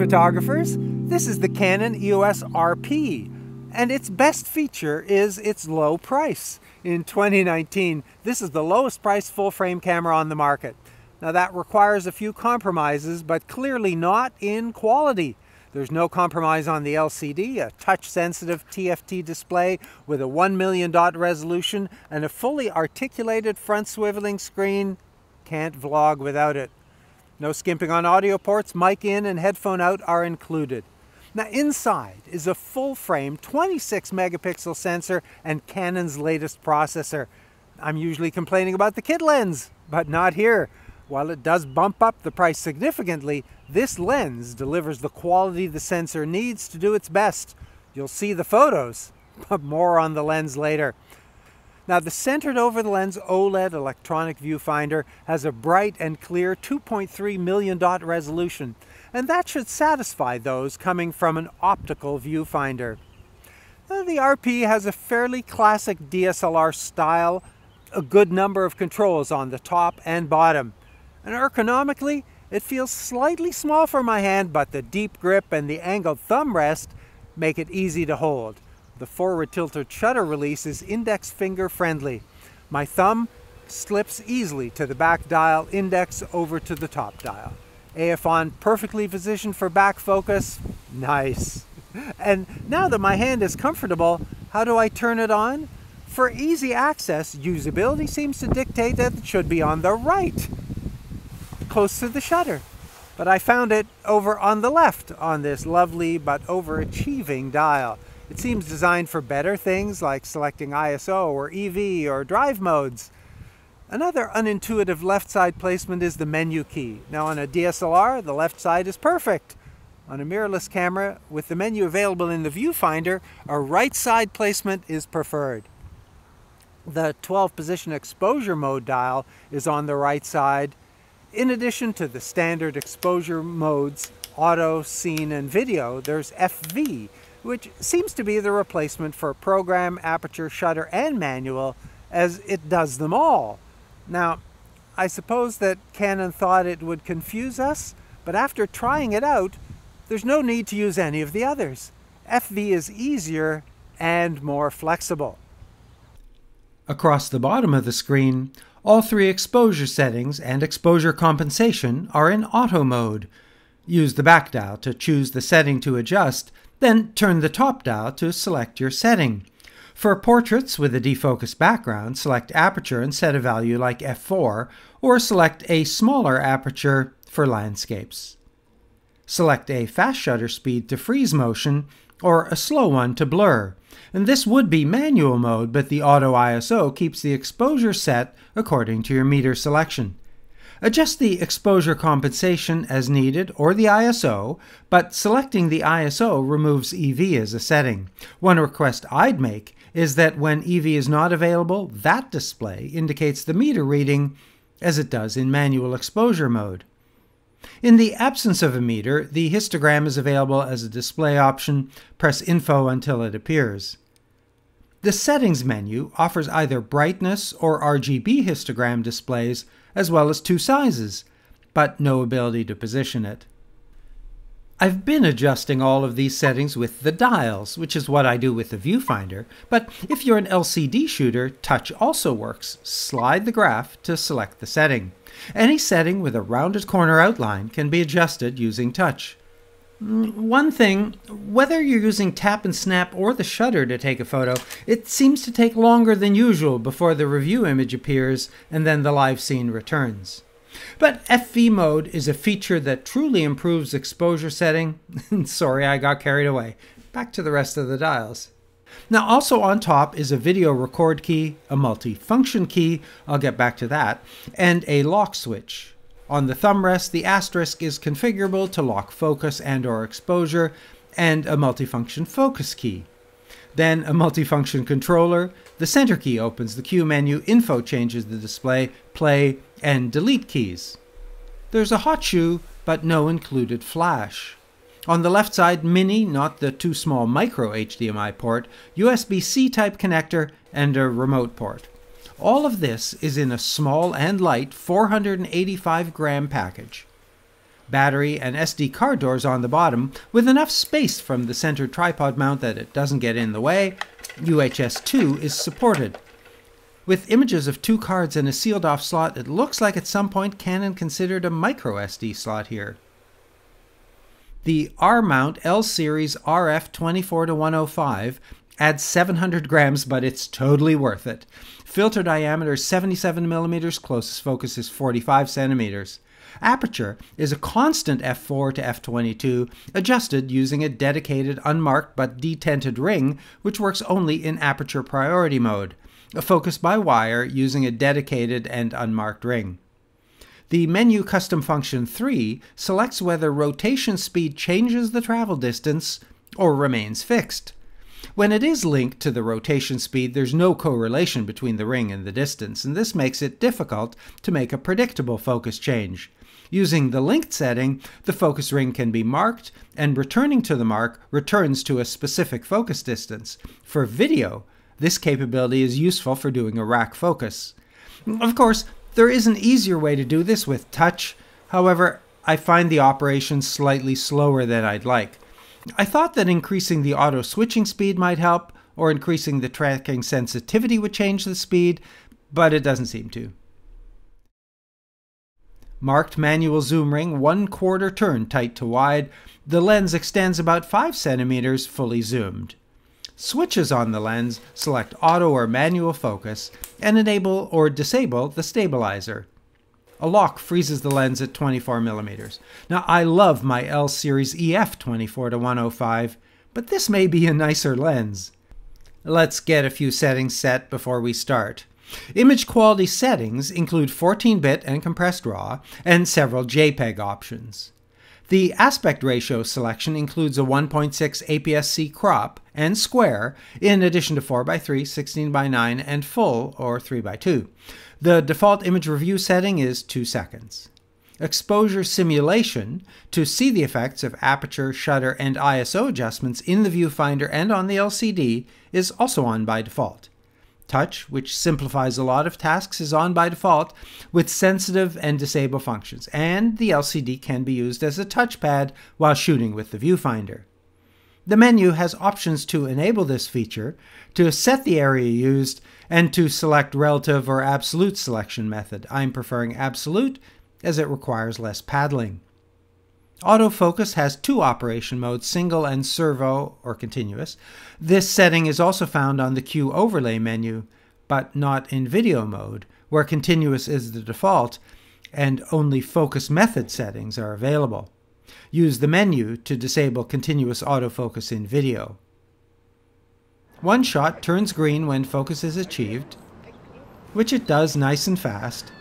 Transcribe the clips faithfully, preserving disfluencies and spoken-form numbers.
photographers, this is the Canon E O S R P, and its best feature is its low price. In twenty nineteen, this is the lowest priced full-frame camera on the market. Now that requires a few compromises, but clearly not in quality. There's no compromise on the L C D, a touch-sensitive T F T display with a one million dot resolution and a fully articulated front swiveling screen. Can't vlog without it. No skimping on audio ports, mic in and headphone out are included. Now inside is a full-frame twenty-six megapixel sensor and Canon's latest processor. I'm usually complaining about the kit lens, but not here. While it does bump up the price significantly, this lens delivers the quality the sensor needs to do its best. You'll see the photos, but more on the lens later. Now the centered over the lens OLED electronic viewfinder has a bright and clear two point three million dot resolution, and that should satisfy those coming from an optical viewfinder. Now, the R P has a fairly classic D S L R style, a good number of controls on the top and bottom. And ergonomically, it feels slightly small for my hand, but the deep grip and the angled thumb rest make it easy to hold. The forward tilted shutter release is index finger friendly. My thumb slips easily to the back dial, index over to the top dial. A F on, perfectly positioned for back focus. Nice. And now that my hand is comfortable, how do I turn it on? For easy access, usability seems to dictate that it should be on the right, close to the shutter. But I found it over on the left on this lovely but overachieving dial. It seems designed for better things like selecting I S O or E V or drive modes. Another unintuitive left side placement is the menu key. Now on a D S L R, the left side is perfect. On a mirrorless camera, with the menu available in the viewfinder, a right side placement is preferred. The twelve position exposure mode dial is on the right side, in addition to the standard exposure modes, auto, scene, and video. There's F V, which seems to be the replacement for program, aperture, shutter, and manual, as it does them all. Now, I suppose that Canon thought it would confuse us, but after trying it out, there's no need to use any of the others. F V is easier and more flexible. Across the bottom of the screen, all three exposure settings and exposure compensation are in auto mode. Use the back dial to choose the setting to adjust, then turn the top dial to select your setting. For portraits with a defocused background, select aperture and set a value like f four, or select a smaller aperture for landscapes. Select a fast shutter speed to freeze motion, or a slow one to blur. And this would be manual mode, but the auto I S O keeps the exposure set according to your meter selection. Adjust the exposure compensation as needed or the I S O, but selecting the I S O removes E V as a setting. One request I'd make is that when E V is not available, that display indicates the meter reading as it does in manual exposure mode. In the absence of a meter, the histogram is available as a display option. Press info until it appears. The settings menu offers either brightness or R G B histogram displays, as well as two sizes, but no ability to position it. I've been adjusting all of these settings with the dials, which is what I do with the viewfinder, but if you're an L C D shooter, touch also works. Slide the graph to select the setting. Any setting with a rounded corner outline can be adjusted using touch. One thing, whether you're using tap and snap or the shutter to take a photo, it seems to take longer than usual before the review image appears and then the live scene returns. But F V mode is a feature that truly improves exposure setting. Sorry, I got carried away. Back to the rest of the dials. Now also on top is a video record key, a multi-function key, I'll get back to that, and a lock switch. On the thumb rest, the asterisk is configurable to lock focus and or exposure, and a multifunction focus key. Then a multifunction controller, the center key opens the Q menu, info changes the display, play, and delete keys. There's a hot shoe, but no included flash. On the left side, mini, not the too small micro H D M I port, U S B C type connector, and a remote port. All of this is in a small and light four hundred eighty-five gram package. battery, and S D card doors on the bottom, with enough space from the center tripod mount that it doesn't get in the way. U H S two is supported. With images of two cards in a sealed-off slot, it looks like at some point Canon considered a micro S D slot here. The R-mount L-Series R F twenty-four to one oh five adds seven hundred grams, but it's totally worth it. Filter diameter seventy-seven millimeters, closest focus is forty-five centimeters. Aperture is a constant f four to f twenty-two, adjusted using a dedicated, unmarked but detinted ring, which works only in aperture priority mode. A focus by wire using a dedicated and unmarked ring. The menu custom function three selects whether rotation speed changes the travel distance or remains fixed. When it is linked to the rotation speed, there's no correlation between the ring and the distance, and this makes it difficult to make a predictable focus change. Using the linked setting, the focus ring can be marked, and returning to the mark returns to a specific focus distance. For video, this capability is useful for doing a rack focus. Of course, there is an easier way to do this with touch. However, I find the operation slightly slower than I'd like. I thought that increasing the auto switching speed might help, or increasing the tracking sensitivity would change the speed, but it doesn't seem to. Marked manual zoom ring, one quarter turn tight to wide. The lens extends about five centimeters fully zoomed. Switches on the lens, select auto or manual focus, and enable or disable the stabilizer. A lock freezes the lens at twenty-four millimeters. Now, I love my L-Series E F twenty-four to one oh five, but this may be a nicer lens. Let's get a few settings set before we start. Image quality settings include fourteen bit and compressed RAW, and several JPEG options. The aspect ratio selection includes a one point six A P S C crop and square, in addition to four by three, sixteen by nine, and full, or three by two. The default image review setting is two seconds. Exposure simulation, to see the effects of aperture, shutter, and I S O adjustments in the viewfinder and on the L C D, is also on by default. Touch, which simplifies a lot of tasks, is on by default with sensitive and disable functions, and the L C D can be used as a touchpad while shooting with the viewfinder. The menu has options to enable this feature, to set the area used, and to select relative or absolute selection method. I'm preferring absolute as it requires less paddling. Autofocus has two operation modes, single and servo or continuous. This setting is also found on the Q overlay menu, but not in video mode, where continuous is the default and only focus method settings are available. Use the menu to disable continuous autofocus in video. One shot turns green when focus is achieved, which it does nice and fast,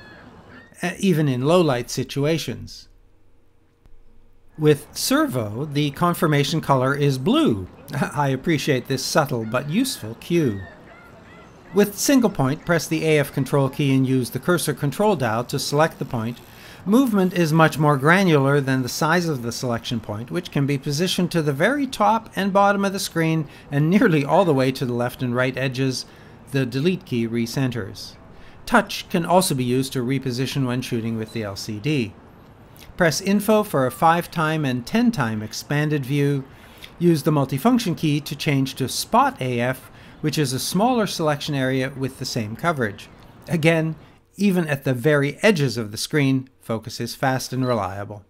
even in low light situations. With servo, the confirmation color is blue. I appreciate this subtle but useful cue. With single point, press the A F control key and use the cursor control dial to select the point. Movement is much more granular than the size of the selection point, which can be positioned to the very top and bottom of the screen and nearly all the way to the left and right edges. The delete key recenters. Touch can also be used to reposition when shooting with the L C D. Press Info for a five time and ten time expanded view. Use the multifunction key to change to Spot A F, which is a smaller selection area with the same coverage. Again, even at the very edges of the screen, focus is fast and reliable.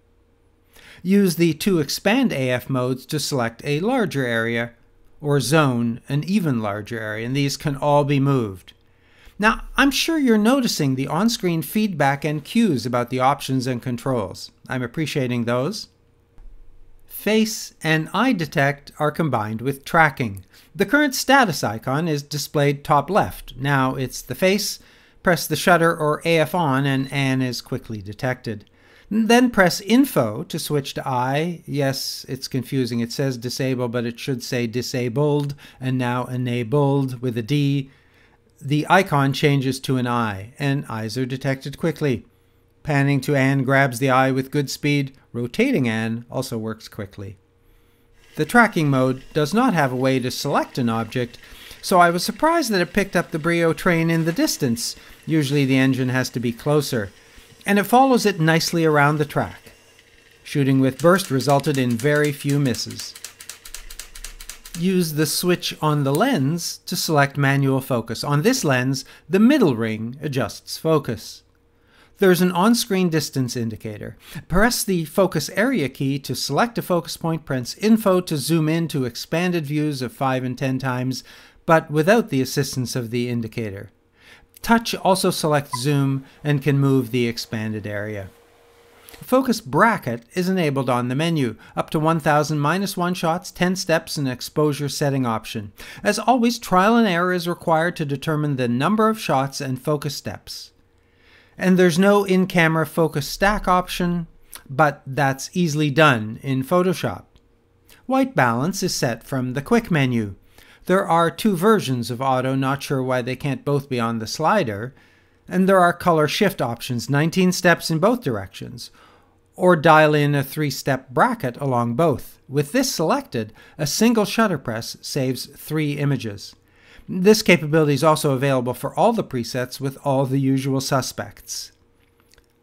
Use the two Expand A F modes to select a larger area, or zone an even larger area, and these can all be moved. Now, I'm sure you're noticing the on-screen feedback and cues about the options and controls. I'm appreciating those. Face and eye detect are combined with tracking. The current status icon is displayed top left. Now it's the face. Press the shutter or A F on and N is quickly detected. Then press Info to switch to eye. Yes, it's confusing. It says disable, but it should say disabled and now enabled with a D. The icon changes to an eye, and eyes are detected quickly. Panning to Anne grabs the eye with good speed. Rotating Anne also works quickly. The tracking mode does not have a way to select an object, so I was surprised that it picked up the Brio train in the distance. Usually the engine has to be closer. And it follows it nicely around the track. Shooting with burst resulted in very few misses. Use the switch on the lens to select manual focus. On this lens, the middle ring adjusts focus. There's an on-screen distance indicator. Press the focus area key to select a focus point, press info to zoom in to expanded views of five and ten times, but without the assistance of the indicator. Touch also selects zoom and can move the expanded area. Focus bracket is enabled on the menu, up to one thousand minus one shots, ten steps, and exposure setting option. As always, trial and error is required to determine the number of shots and focus steps. And there's no in-camera focus stack option, but that's easily done in Photoshop. White balance is set from the quick menu. There are two versions of auto, not sure why they can't both be on the slider, and there are color shift options, nineteen steps in both directions, or dial in a three-step bracket along both. With this selected, a single shutter press saves three images. This capability is also available for all the presets with all the usual suspects.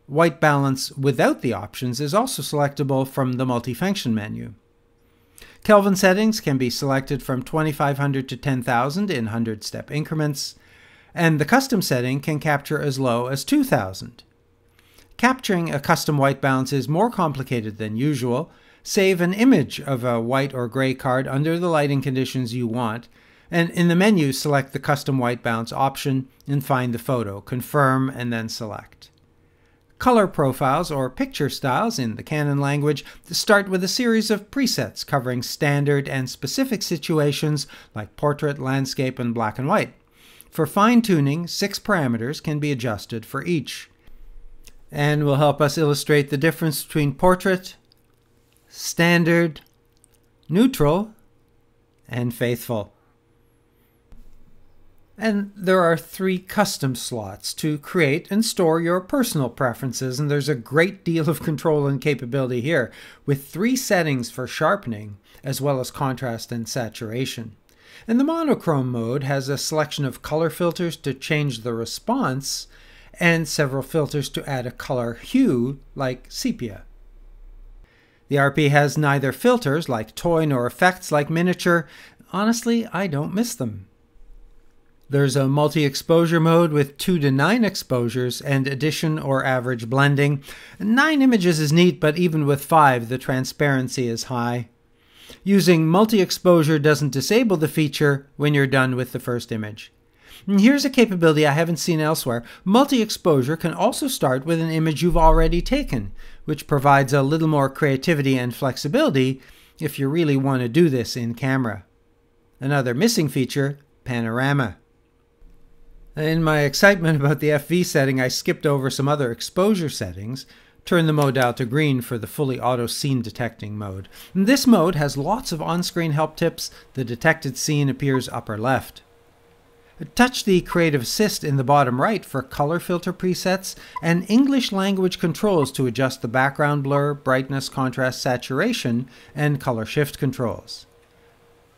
White balance without the options is also selectable from the multifunction menu. Kelvin settings can be selected from twenty-five hundred to ten thousand in one hundred step increments, and the custom setting can capture as low as two thousand. Capturing a custom white balance is more complicated than usual. Save an image of a white or gray card under the lighting conditions you want, and in the menu, select the custom white balance option and find the photo, confirm, and then select. Color profiles or picture styles in the Canon language start with a series of presets covering standard and specific situations like portrait, landscape, and black and white. For fine-tuning, six parameters can be adjusted for each, and will help us illustrate the difference between portrait, standard, neutral, and faithful. And there are three custom slots to create and store your personal preferences, and there's a great deal of control and capability here, with three settings for sharpening, as well as contrast and saturation. And the monochrome mode has a selection of color filters to change the response, and several filters to add a color hue, like sepia. The R P has neither filters, like toy, nor effects, like miniature. Honestly, I don't miss them. There's a multi-exposure mode with two to nine exposures and addition or average blending. nine images is neat, but even with five, the transparency is high. Using multi-exposure doesn't disable the feature when you're done with the first image. And here's a capability I haven't seen elsewhere. Multi-exposure can also start with an image you've already taken, which provides a little more creativity and flexibility if you really want to do this in camera. Another missing feature, panorama. In my excitement about the F V setting, I skipped over some other exposure settings. Turn the mode out to green for the fully auto scene detecting mode. And this mode has lots of on-screen help tips. The detected scene appears upper left. Touch the Creative Assist in the bottom right for color filter presets and English language controls to adjust the background blur, brightness, contrast, saturation, and color shift controls.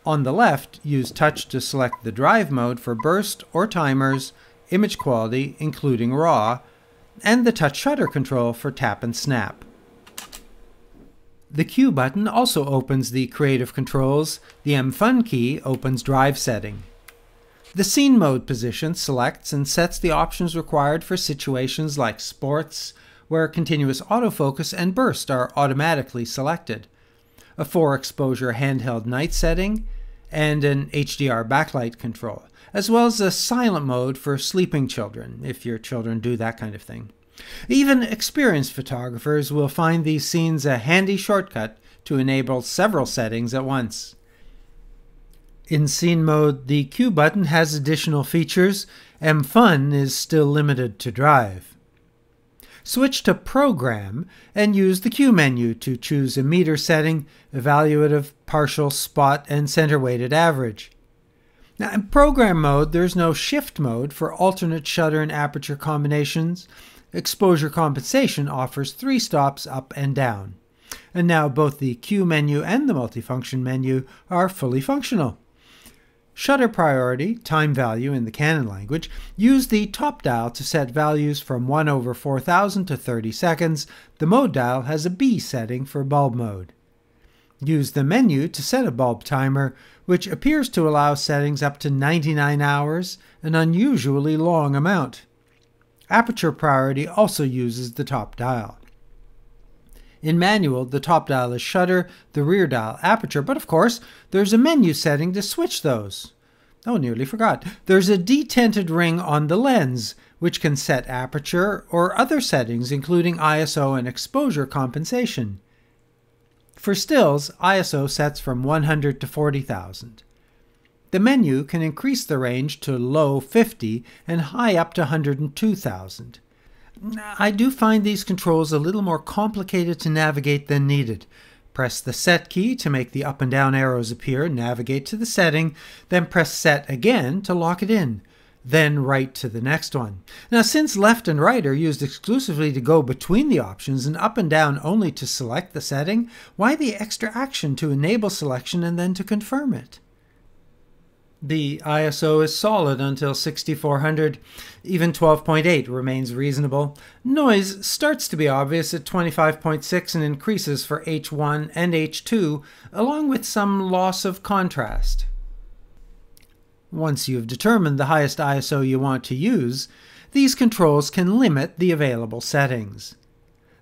On the left, use touch to select the drive mode for burst or timers, image quality, including RAW, and the touch shutter control for tap and snap. The Q button also opens the creative controls. The M Fun key opens drive setting. The scene mode position selects and sets the options required for situations like sports, where continuous autofocus and burst are automatically selected. A four exposure handheld night setting, and an H D R backlight control, as well as a silent mode for sleeping children, if your children do that kind of thing. Even experienced photographers will find these scenes a handy shortcut to enable several settings at once. In scene mode, the Q button has additional features. M Fun is still limited to drive. Switch to Program and use the Q menu to choose a meter setting, evaluative, partial, spot, and center-weighted average. Now, in Program mode, there's no Shift mode for alternate shutter and aperture combinations. Exposure compensation offers three stops up and down. And now both the Q menu and the multifunction menu are fully functional. Shutter priority, time value in the Canon language, use the top dial to set values from one over four thousand to thirty seconds. The mode dial has a B setting for bulb mode. Use the menu to set a bulb timer, which appears to allow settings up to ninety-nine hours, an unusually long amount. Aperture priority also uses the top dial. In manual, the top dial is shutter, the rear dial aperture, but of course, there's a menu setting to switch those. Oh, nearly forgot. There's a detinted ring on the lens, which can set aperture or other settings, including I S O and exposure compensation. For stills, I S O sets from one hundred to forty thousand. The menu can increase the range to low fifty and high up to one hundred two thousand. I do find these controls a little more complicated to navigate than needed. Press the Set key to make the up and down arrows appear and navigate to the setting, then press Set again to lock it in, then right to the next one. Now, since left and right are used exclusively to go between the options and up and down only to select the setting, why the extra action to enable selection and then to confirm it? The I S O is solid until sixty-four hundred, even twelve point eight remains reasonable. Noise starts to be obvious at twenty-five point six and increases for H one and H two, along with some loss of contrast. Once you've determined the highest I S O you want to use, these controls can limit the available settings.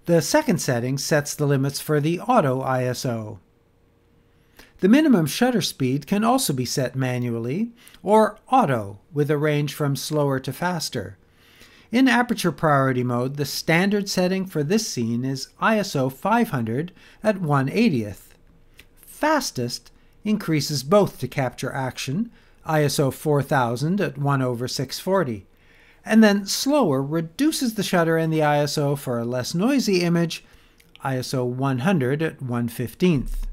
The second setting sets the limits for the auto I S O. The minimum shutter speed can also be set manually, or auto, with a range from slower to faster. In aperture priority mode, the standard setting for this scene is I S O five hundred at one eightieth. Fastest increases both to capture action, I S O four thousand at one over six forty. And then slower reduces the shutter and the I S O for a less noisy image, I S O one hundred at one fifteenth.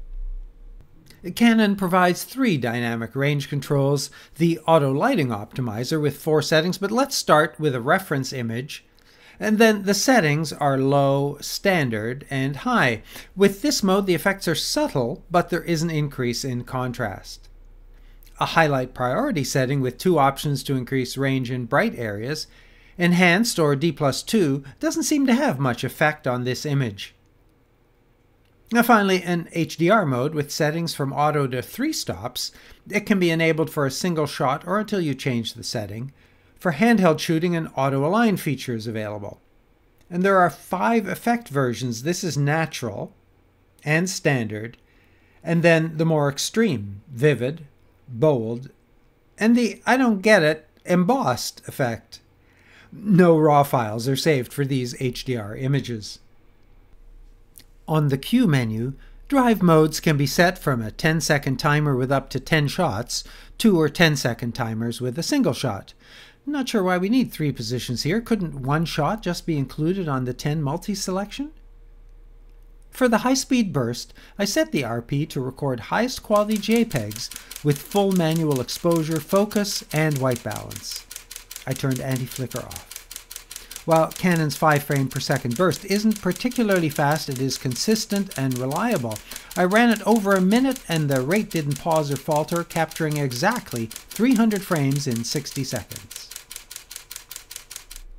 Canon provides three dynamic range controls, the auto lighting optimizer with four settings, but let's start with a reference image. And then the settings are low, standard, and high. With this mode, the effects are subtle, but there is an increase in contrast. A highlight priority setting with two options to increase range in bright areas, enhanced or D plus two, doesn't seem to have much effect on this image. Now finally, in H D R mode with settings from auto to three stops, it can be enabled for a single shot or until you change the setting. For handheld shooting, an auto align feature is available. And there are five effect versions. This is natural and standard, and then the more extreme, vivid, bold, and the I don't get it, embossed effect. No RAW files are saved for these H D R images. On the Q menu, drive modes can be set from a ten second timer with up to ten shots to or ten second timers with a single shot. Not sure why we need three positions here. Couldn't one shot just be included on the ten multi-selection? For the high-speed burst, I set the R P to record highest quality JPEGs with full manual exposure, focus, and white balance. I turned anti-flicker off. While Canon's five frame per second burst isn't particularly fast, it is consistent and reliable. I ran it over a minute and the rate didn't pause or falter, capturing exactly three hundred frames in sixty seconds.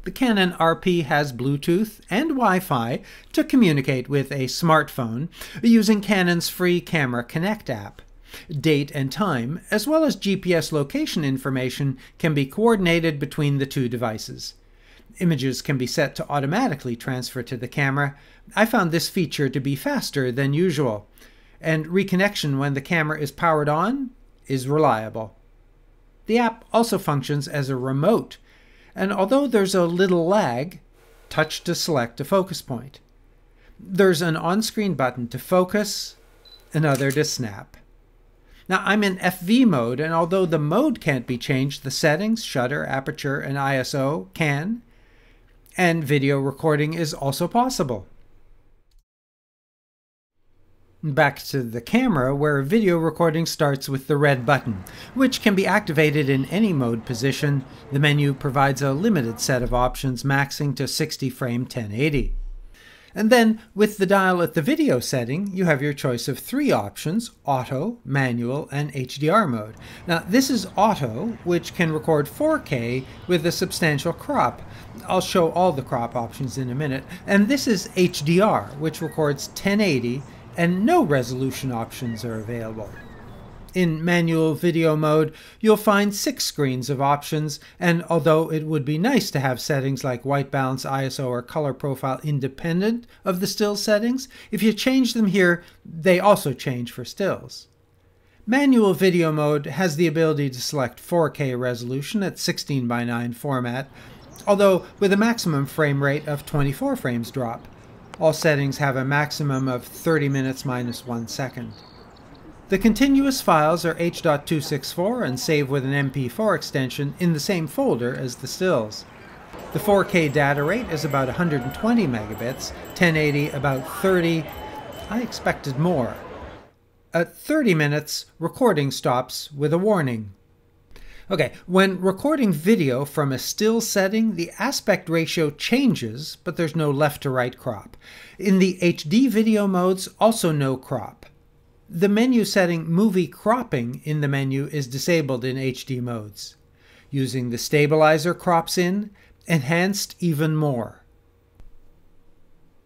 The Canon R P has Bluetooth and Wi-Fi to communicate with a smartphone using Canon's free Camera Connect app. Date and time, as well as G P S location information, can be coordinated between the two devices. Images can be set to automatically transfer to the camera. I found this feature to be faster than usual, and reconnection when the camera is powered on is reliable. The app also functions as a remote, and although there's a little lag, touch to select a focus point. There's an on-screen button to focus, another to snap. Now, I'm in F V mode, and although the mode can't be changed, the settings, shutter, aperture, and I S O can. And video recording is also possible. Back to the camera, where video recording starts with the red button, which can be activated in any mode position. The menu provides a limited set of options, maxing to sixty frame ten eighty. And then with the dial at the video setting, you have your choice of three options: auto, manual, and H D R mode. Now this is auto, which can record four K with a substantial crop. I'll show all the crop options in a minute. And this is H D R, which records ten eighty, and no resolution options are available. In manual video mode, you'll find six screens of options, and although it would be nice to have settings like white balance, I S O, or color profile independent of the still settings, if you change them here, they also change for stills. Manual video mode has the ability to select four K resolution at sixteen by nine format, although with a maximum frame rate of twenty-four frames drop. All settings have a maximum of thirty minutes minus one second. The continuous files are H dot two sixty-four and saved with an M P four extension in the same folder as the stills. The four K data rate is about one hundred twenty megabits, ten eighty about thirty. I expected more. At thirty minutes, recording stops with a warning. Okay, when recording video from a still setting, the aspect ratio changes, but there's no left to right crop. In the H D video modes, also no crop. The menu setting Movie Cropping in the menu is disabled in H D modes. Using the stabilizer crops in, enhanced even more.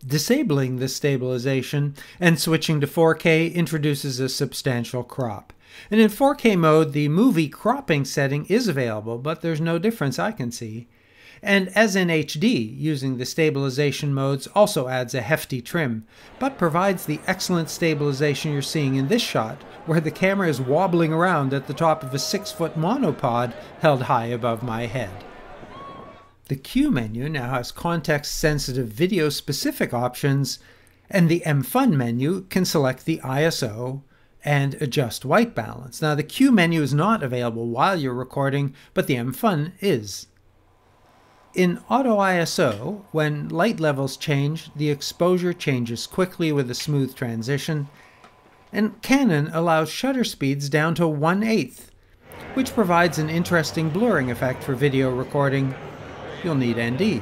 Disabling the stabilization and switching to four K introduces a substantial crop. And in four K mode, the movie cropping setting is available, but there's no difference I can see. And as in H D, using the stabilization modes also adds a hefty trim, but provides the excellent stabilization you're seeing in this shot, where the camera is wobbling around at the top of a six-foot monopod held high above my head. The Q menu now has context-sensitive video-specific options, and the M Fun menu can select the I S O, and adjust white balance. Now the Q menu is not available while you're recording, but the M Fun is. In auto I S O, when light levels change, the exposure changes quickly with a smooth transition, and Canon allows shutter speeds down to one eighth, which provides an interesting blurring effect for video recording. You'll need N D.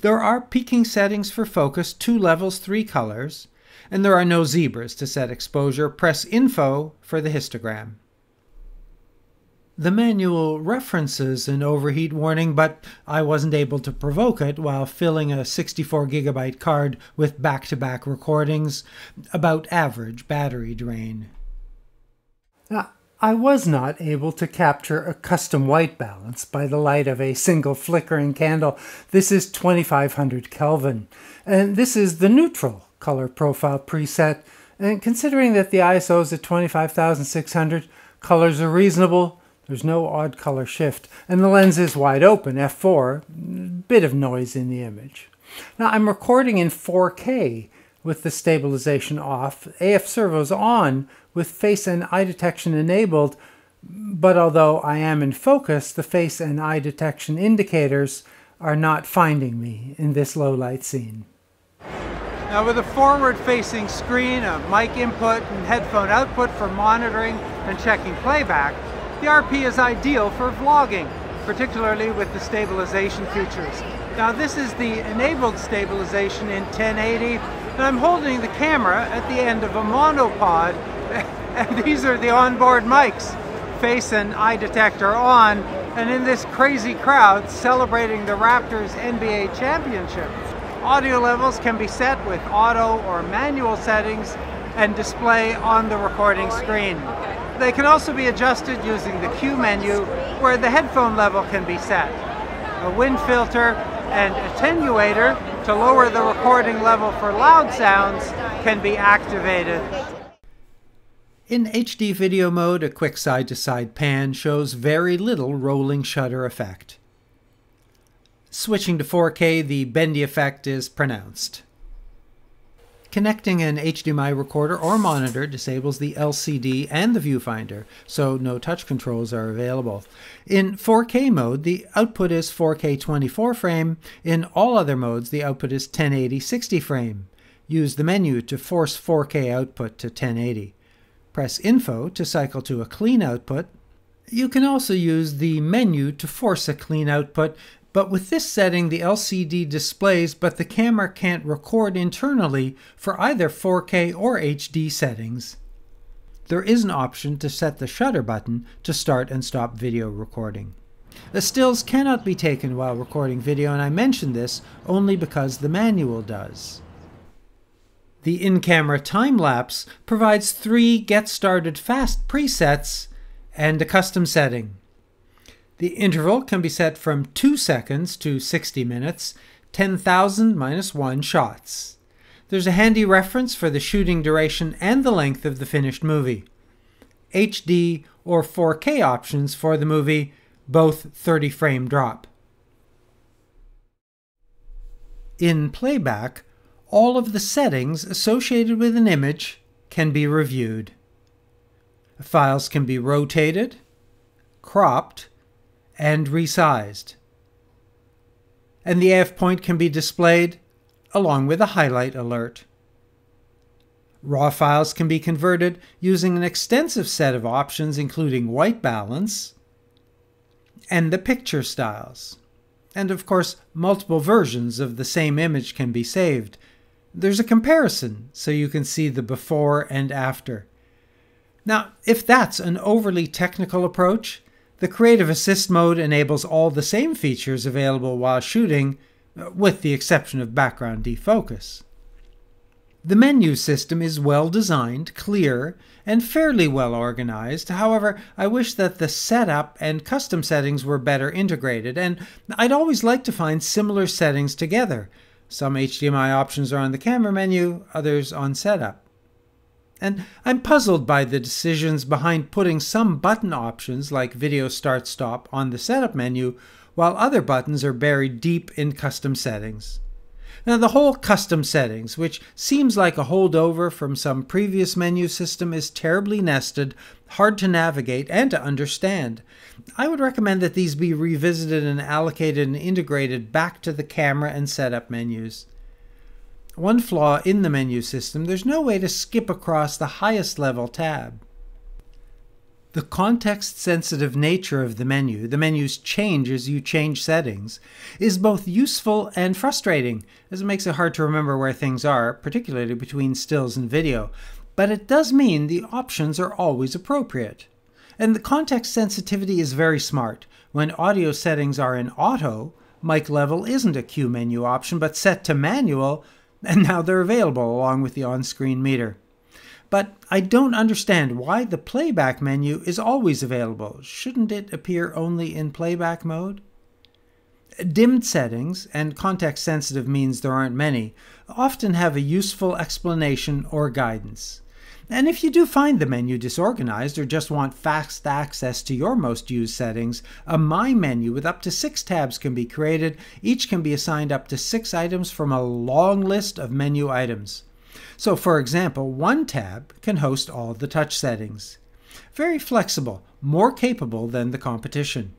There are peaking settings for focus, two levels, three colors, and there are no zebras to set exposure. Press Info for the histogram. The manual references an overheat warning, but I wasn't able to provoke it while filling a sixty-four gigabyte card with back-to-back recordings, about average battery drain. Now, I was not able to capture a custom white balance by the light of a single flickering candle. This is twenty-five hundred Kelvin, and this is the neutral color profile preset, and considering that the I S O is at twenty-five thousand six hundred, colors are reasonable, there's no odd color shift, and the lens is wide open, f four, bit of noise in the image. Now I'm recording in four K with the stabilization off, A F servos on with face and eye detection enabled, but although I am in focus, the face and eye detection indicators are not finding me in this low light scene. Now with a forward-facing screen, a mic input and headphone output for monitoring and checking playback, the R P is ideal for vlogging, particularly with the stabilization features. Now this is the enabled stabilization in ten eighty, and I'm holding the camera at the end of a monopod, and these are the onboard mics. Face and eye detector on, and in this crazy crowd celebrating the Raptors N B A championship. Audio levels can be set with auto or manual settings and display on the recording screen. They can also be adjusted using the Q menu, where the headphone level can be set. A wind filter and attenuator to lower the recording level for loud sounds can be activated. In H D video mode, a quick side-to-side pan shows very little rolling shutter effect. Switching to four K, the bendy effect is pronounced. Connecting an H D M I recorder or monitor disables the L C D and the viewfinder, so no touch controls are available. In four K mode, the output is four K twenty-four frame. In all other modes, the output is ten eighty sixty frame. Use the menu to force four K output to ten eighty. Press Info to cycle to a clean output. You can also use the menu to force a clean output, But with this setting, the L C D displays, but the camera can't record internally for either four K or H D settings. There is an option to set the shutter button to start and stop video recording. The stills cannot be taken while recording video, and I mention this only because the manual does. The in-camera time-lapse provides three Get Started Fast presets and a custom setting. The interval can be set from two seconds to sixty minutes, ten thousand minus one shots. There's a handy reference for the shooting duration and the length of the finished movie. H D or four K options for the movie, both thirty frame drop. In playback, all of the settings associated with an image can be reviewed. Files can be rotated, cropped, and resized. And the A F point can be displayed along with a highlight alert. RAW files can be converted using an extensive set of options including white balance and the picture styles. And of course, multiple versions of the same image can be saved. There's a comparison so you can see the before and after. Now, if that's an overly technical approach, the Creative Assist mode enables all the same features available while shooting, with the exception of background defocus. The menu system is well designed, clear, and fairly well organized. However, I wish that the setup and custom settings were better integrated, and I'd always like to find similar settings together. Some H D M I options are on the camera menu, others on setup. And I'm puzzled by the decisions behind putting some button options like video start stop on the setup menu, while other buttons are buried deep in custom settings. Now the whole custom settings, which seems like a holdover from some previous menu system, is terribly nested, hard to navigate and to understand. I would recommend that these be revisited and allocated and integrated back to the camera and setup menus. One flaw in the menu system, there's no way to skip across the highest level tab. The context-sensitive nature of the menu, the menus change as you change settings, is both useful and frustrating, as it makes it hard to remember where things are, particularly between stills and video. But it does mean the options are always appropriate. And the context sensitivity is very smart. When audio settings are in auto, mic level isn't a Q menu option, but set to manual, and now they're available along with the on-screen meter. But I don't understand why the playback menu is always available. Shouldn't it appear only in playback mode? Dimmed settings, and context sensitive means there aren't many, often have a useful explanation or guidance. And if you do find the menu disorganized or just want fast access to your most used settings, a My menu with up to six tabs can be created. Each can be assigned up to six items from a long list of menu items. So for example, one tab can host all the touch settings. Very flexible, more capable than the competition.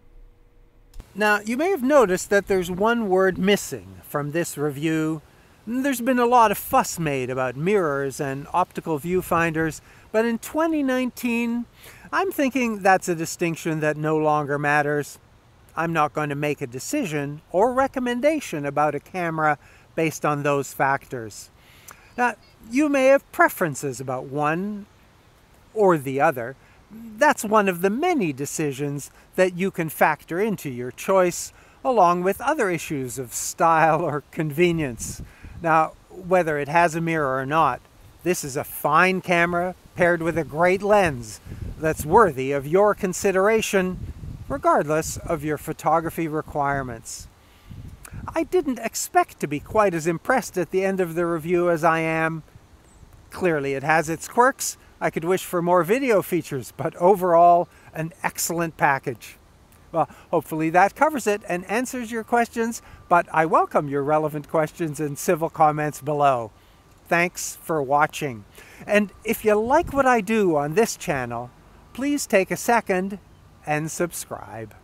Now, you may have noticed that there's one word missing from this review. There's been a lot of fuss made about mirrors and optical viewfinders, but in twenty nineteen, I'm thinking that's a distinction that no longer matters. I'm not going to make a decision or recommendation about a camera based on those factors. Now, you may have preferences about one or the other. That's one of the many decisions that you can factor into your choice, along with other issues of style or convenience. Now, whether it has a mirror or not, this is a fine camera paired with a great lens that's worthy of your consideration, regardless of your photography requirements. I didn't expect to be quite as impressed at the end of the review as I am. Clearly it has its quirks. I could wish for more video features, but overall, an excellent package. Well, hopefully that covers it and answers your questions, but I welcome your relevant questions and civil comments below. Thanks for watching. And if you like what I do on this channel, please take a second and subscribe.